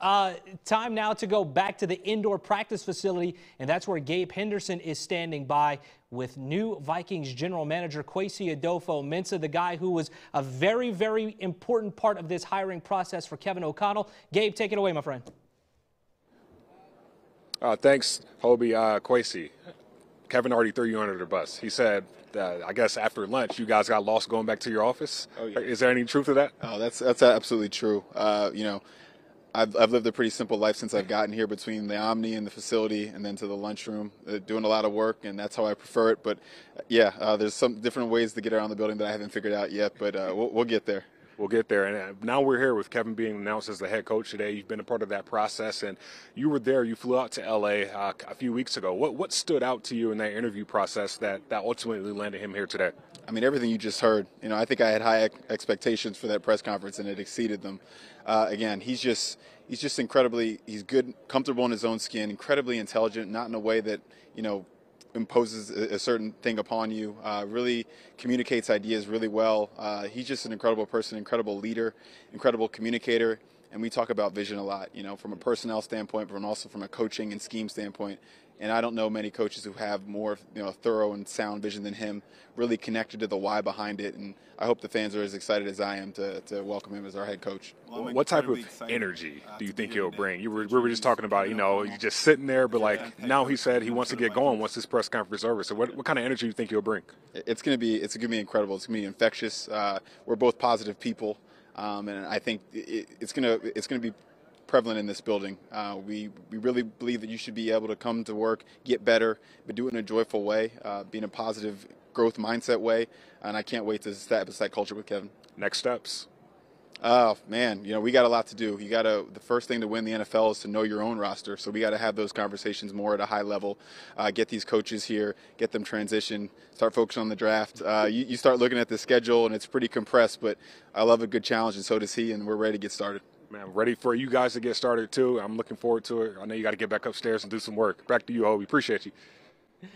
Time now to go back to the indoor practice facility, and that's where Gabe Henderson is standing by with new Vikings general manager Kwesi Adofo-Mensah, the guy who was a very, very important part of this hiring process for Kevin O'Connell. Gabe, take it away, my friend. Thanks, Hobie. Kwesi, Kevin already threw you under the bus. He said, I guess after lunch, you guys got lost going back to your office. Oh, yeah. Is there any truth to that? Oh, that's absolutely true. You know, I've lived a pretty simple life since I've gotten here, between the Omni and the facility and then to the lunchroom, doing a lot of work, and that's how I prefer it. But, yeah, there's some different ways to get around the building that I haven't figured out yet, but we'll get there. We'll get there. And now we're here with Kevin being announced as the head coach today. You've been a part of that process, and you were there. You flew out to L.A. A few weeks ago. What stood out to you in that interview process that ultimately landed him here today? I mean, everything you just heard. You know, I think I had high expectations for that press conference, and it exceeded them. Again, he's just he's good, comfortable in his own skin, incredibly intelligent, not in a way that, you know, imposes a certain thing upon you, really communicates ideas really well. He's just an incredible person, incredible leader, incredible communicator. And we talk about vision a lot, you know, from a personnel standpoint, but also from a coaching and scheme standpoint. And I don't know many coaches who have more, you know, thorough and sound vision than him, really connected to the why behind it. And I hope the fans are as excited as I am to welcome him as our head coach. Well, what type of energy do you think he'll bring? We were just talking about, you know, you're just sitting there, but like now he said he wants to get going once this press conference is over. So what kind of energy do you think he'll bring? It's gonna be incredible. It's gonna be infectious. We're both positive people. And I think it's gonna be prevalent in this building. We really believe that you should be able to come to work, get better, but do it in a joyful way, be in a positive growth mindset way. And I can't wait to establish that culture with Kevin. Next steps. Oh, man, you know, we got a lot to do. The first thing to win the NFL is to know your own roster. So we got to have those conversations more at a high level, get these coaches here, get them transitioned, start focusing on the draft. You start looking at the schedule, and it's pretty compressed, but I love a good challenge, and so does he, and we're ready to get started. Man, I'm ready for you guys to get started, too. I'm looking forward to it. I know you got to get back upstairs and do some work. Back to you, Hobie. Appreciate you.